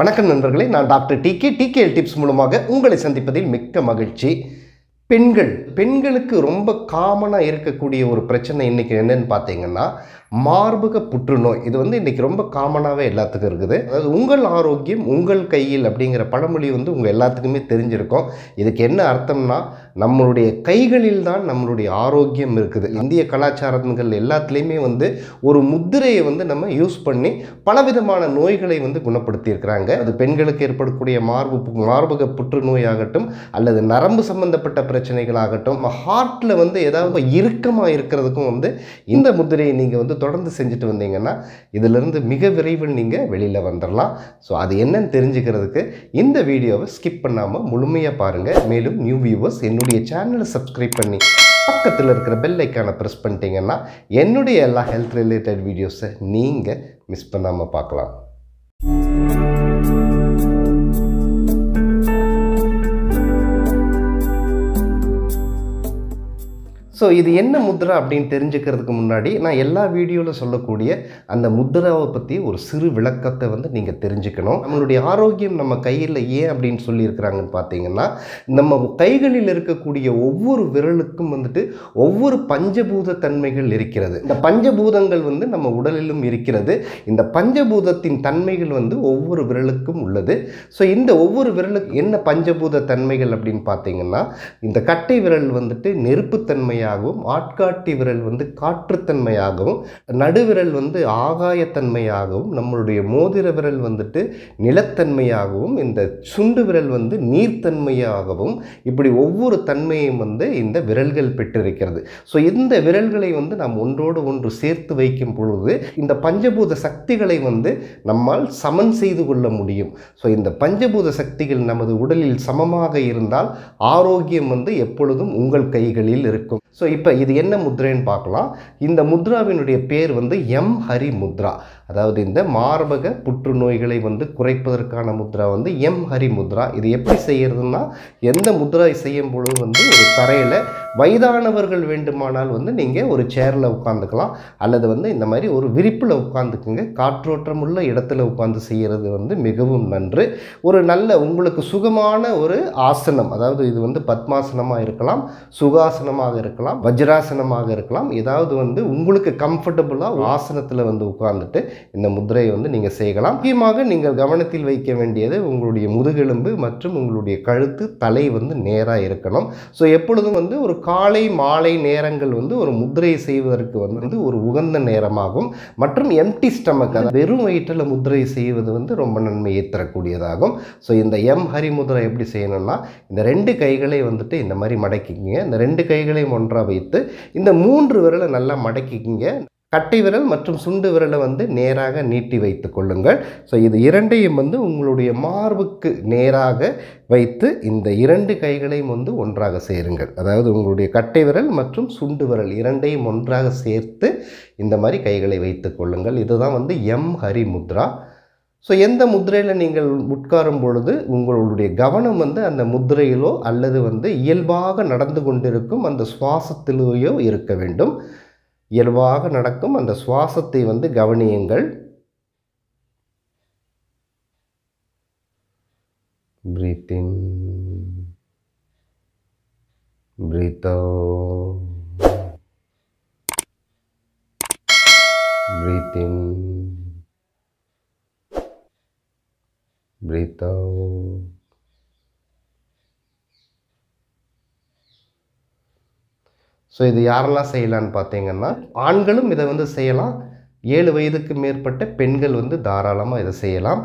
வணக்கம் நண்பர்களே, நான் டாக்டர் டிகே. டிகேஎல் டிப்ஸ் மூலமாக உங்களை சந்திப்பதில் மிக்க மகிழ்ச்சி. பெண்களுக்கு ரொம்ப காமனாக இருக்கக்கூடிய ஒரு பிரச்சனை இன்றைக்கி என்னென்னு பார்த்தீங்கன்னா மார்பக புற்றுநோய். இது இன்றைக்கி ரொம்ப காமனாகவே எல்லாத்துக்கும் இருக்குது. அதாவது உங்கள் ஆரோக்கியம் உங்கள் கையில் அப்படிங்கிற பழமொழி உங்கள் எல்லாத்துக்குமே தெரிஞ்சிருக்கும். இதுக்கு என்ன அர்த்தம்னா நம்மளுடைய கைகளில் தான் நம்மளுடைய ஆரோக்கியம் இருக்குது. இந்திய கலாச்சாரங்கள் எல்லாத்துலேயுமே ஒரு முத்திரையை நம்ம யூஸ் பண்ணி பலவிதமான நோய்களை குணப்படுத்தியிருக்கிறாங்க. அது பெண்களுக்கு ஏற்படக்கூடிய மார்பக புற்றுநோய் ஆகட்டும், அல்லது நரம்பு சம்பந்தப்பட்ட பிரச்சனைகளாகட்டும், ஹார்ட்டில் ஏதாவது இறுக்கமாக இருக்கிறதுக்கும் இந்த முத்திரையை நீங்கள் தொடர்ந்து செஞ்சுட்டு வந்தீங்கன்னா இதிலிருந்து மிக விரைவில் நீங்கள் வெளியில் வந்துடலாம். ஸோ அது என்னன்னு தெரிஞ்சுக்கிறதுக்கு இந்த வீடியோவை ஸ்கிப் பண்ணாமல் முழுமையாக பாருங்கள். மேலும் நியூ வியூவர்ஸ் என்னுடைய சேனலை சப்ஸ்கிரைப் பண்ணி பக்கத்தில் இருக்கிற பெல் ஐக்கானை ப்ரெஸ் பண்ணிட்டீங்கன்னா என்னுடைய எல்லா ஹெல்த் ரிலேட்டட் வீடியோஸை நீங்கள் மிஸ் பண்ணாமல் பார்க்கலாம். ஸோ இது என்ன முத்ரா அப்படின்னு தெரிஞ்சுக்கிறதுக்கு முன்னாடி நான் எல்லா வீடியோவில் சொல்லக்கூடிய அந்த முத்ராவை பற்றி ஒரு சிறு விளக்கத்தை நீங்கள் தெரிஞ்சுக்கணும். நம்மளுடைய ஆரோக்கியம் நம்ம கையில் ஏன் அப்படின்னு சொல்லியிருக்கிறாங்கன்னு பார்த்தீங்கன்னா, நம்ம கைகளில் இருக்கக்கூடிய ஒவ்வொரு விரலுக்கும் ஒவ்வொரு பஞ்சபூத தன்மைகள் இருக்கிறது. இந்த பஞ்சபூதங்கள் நம்ம உடலிலும் இருக்கிறது. இந்த பஞ்சபூதத்தின் தன்மைகள் ஒவ்வொரு விரலுக்கும் உள்ளது. ஸோ இந்த ஒவ்வொரு விரலுக்கு என்ன பஞ்சபூத தன்மைகள் அப்படின்னு பார்த்தீங்கன்னா, இந்த கட்டை விரல் நெருப்புத்தன்மையாக, ஆட்காட்டி விரல் காற்றுத்தன்மையாகவும், நடுவிரல் ஆகாயத்தன்மையாகவும், நம்மளுடைய மோதிர விரல் நிலத்தன்மையாகவும், இந்த சுண்டு விரல் நீர்த்தன்மையாகவும், இப்படி ஒவ்வொரு தன்மையும் இந்த விரல்கள் பெற்றிருக்கிறது. ஸோ இந்த விரல்களை நாம் ஒன்றோடு ஒன்று சேர்த்து வைக்கும் பொழுது இந்த பஞ்சபூத சக்திகளை நம்மால் சமன் செய்து கொள்ள முடியும். ஸோ இந்த பஞ்சபூத சக்திகள் நமது உடலில் சமமாக இருந்தால் ஆரோக்கியம் எப்பொழுதும் உங்கள் கைகளில் இருக்கும். ஸோ இப்போ இது என்ன முத்ரைன்னு பார்க்கலாம். இந்த முத்ராவினுடைய பேர் எம் ஹரி முத்ரா. அதாவது இந்த மார்பக புற்றுநோய்களை குறைப்பதற்கான முத்ரா எம் ஹரி முத்ரா. இது எப்படி செய்கிறதுனா, எந்த முத்ரா செய்யும் பொழுது ஒரு தரையில் வயதானவர்கள் வேண்டுமானால் நீங்கள் ஒரு சேரில் உட்காந்துக்கலாம், அல்லது இந்த மாதிரி ஒரு விரிப்பில் உட்காந்துக்குங்க. காற்றோட்டம் உள்ள இடத்துல உட்காந்து செய்கிறது மிகவும் நன்று. ஒரு நல்ல உங்களுக்கு சுகமான ஒரு ஆசனம், அதாவது இது பத்மாசனமாக இருக்கலாம், சுகாசனமாக இருக்கலாம், வஜ்ராசனமாக இருக்கலாம், ஏதாவது உங்களுக்கு கம்ஃபர்டபுளாக ஆசனத்தில் உட்கார்ந்துட்டு இந்த முத்திரையை நீங்கள் செய்யலாம். முக்கியமாக நீங்கள் கவனத்தில் வைக்க வேண்டியது உங்களுடைய முதுகெலும்பு மற்றும் உங்களுடைய கழுத்து தலை நேராக இருக்கணும். ஸோ எப்பொழுதும் ஒரு காலை மாலை நேரங்கள் ஒரு முத்திரையை செய்வதற்கு ஒரு உகந்த நேரமாகும். மற்றும் எம்டி ஸ்டமக், வெறும் வயிற்றில் முத்திரையை செய்வது ரொம்ப நன்மையை தரக்கூடியதாகும். ஸோ இந்த எம் ஹரி முத்ரா எப்படி செய்யணும்னா, இந்த ரெண்டு கைகளை இந்த மாதிரி மடக்கிக்கிங்க. இந்த ரெண்டு கைகளை ஒன்றா வைத்து இந்த மூன்று விரலை நல்லா மடக்கிக்கிங்க. கட்டை விரல் மற்றும் சுண்டு விரலை நேராக நீட்டி வைத்து கொள்ளுங்கள். ஸோ இது இரண்டையும் உங்களுடைய மார்புக்கு நேராக வைத்து இந்த இரண்டு கைகளையும் ஒன்றாக சேருங்கள். அதாவது உங்களுடைய கட்டை விரல் மற்றும் சுண்டு விரல் இரண்டையும் ஒன்றாக சேர்த்து இந்த மாதிரி கைகளை வைத்து கொள்ளுங்கள். இதுதான் எம் ஹரி முத்ரா. ஸோ எந்த முத்திரையில் நீங்கள் உட்காரும் பொழுது உங்களுடைய கவனம் அந்த முத்திரையிலோ அல்லது இயல்பாக நடந்து கொண்டிருக்கும் அந்த சுவாசத்திலேயோ இருக்க வேண்டும். இயல்பாக நடக்கும் அந்த சுவாசத்தை கவனியுங்கள். Breathe in, breathe out, breathe in, breathe out, so இது யாரெல்லாம் செய்யலான்னு பார்த்தீங்கன்னா, ஆண்களும் இதை செய்யலாம். 7 வயதுக்கு மேற்பட்ட பெண்கள் தாராளமாக இதை செய்யலாம்.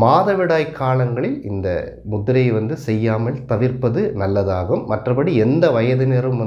மாதவிடாய் காலங்களில் இந்த முத்திரையை செய்யாமல் தவிர்ப்பது நல்லதாகும். மற்றபடி எந்த வயதினரும்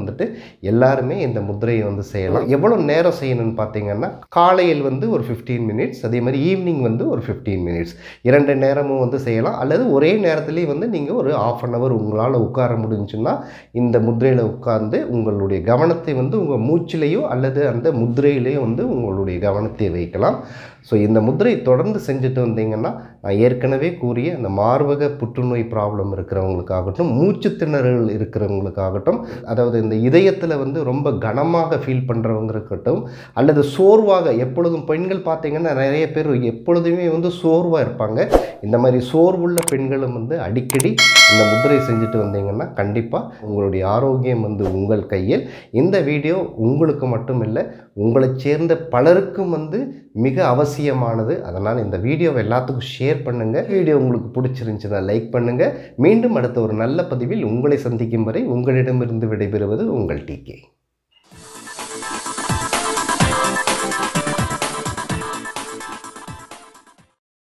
எல்லாருமே இந்த முத்திரையை செய்யலாம். எவ்வளோ நேரம் செய்யணும்னு பார்த்தீங்கன்னா, காலையில் ஒரு 15 மினிட்ஸ், அதே மாதிரி ஈவினிங் ஒரு 15 மினிட்ஸ், 2 நேரமும் செய்யலாம். அல்லது ஒரே நேரத்துலேயே நீங்கள் ஒரு ½ hour உங்களால் உட்கார முடிஞ்சுன்னா இந்த முத்திரையில் உட்கார்ந்து உங்களுடைய கவனத்தை உங்கள் மூச்சிலேயோ அல்லது அந்த முத்திரையிலேயோ உங்களுடைய கவனத்தை வைக்கலாம். ஸோ இந்த முத்திரை தொடர்ந்து செஞ்சுட்டு வந்தீங்கன்னா நான் ஏற்கனவே கூறிய அந்த மார்பக புற்றுநோய் ப்ராப்ளம் இருக்கிறவங்களுக்காகட்டும், மூச்சு திணறல் இருக்கிறவங்களுக்காகட்டும், அதாவது இந்த இதயத்தில் வந்து ரொம்ப கனமாக ஃபீல் பண்ணுறவங்க இருக்கட்டும், அல்லது சோர்வாக எப்பொழுதும் பெண்கள் பார்த்திங்கன்னா நிறைய பேர் எப்பொழுதுமே வந்து சோர்வாக இருப்பாங்க. இந்த மாதிரி சோர்வுள்ள பெண்களும் வந்து அடிக்கடி இந்த முத்திரை செஞ்சுட்டு வந்தீங்கன்னா கண்டிப்பாக உங்களுடைய ஆரோக்கியம் வந்து உங்கள் கையில். இந்த வீடியோ உங்களுக்கு மட்டும் இல்லை, உங்களை சேர்ந்த பலருக்கும் வந்து மிக அவசியமானது. அதனால் இந்த வீடியோவை எல்லாத்துக்கும் ஷேர் பண்ணுங்கள். வீடியோ உங்களுக்கு பிடிச்சிருந்துச்சுன்னா லைக் பண்ணுங்கள். மீண்டும் அடுத்த ஒரு நல்ல பதிவில் உங்களை சந்திக்கும் வரை உங்களிடமிருந்து விடைபெறுவது உங்கள் டிகே.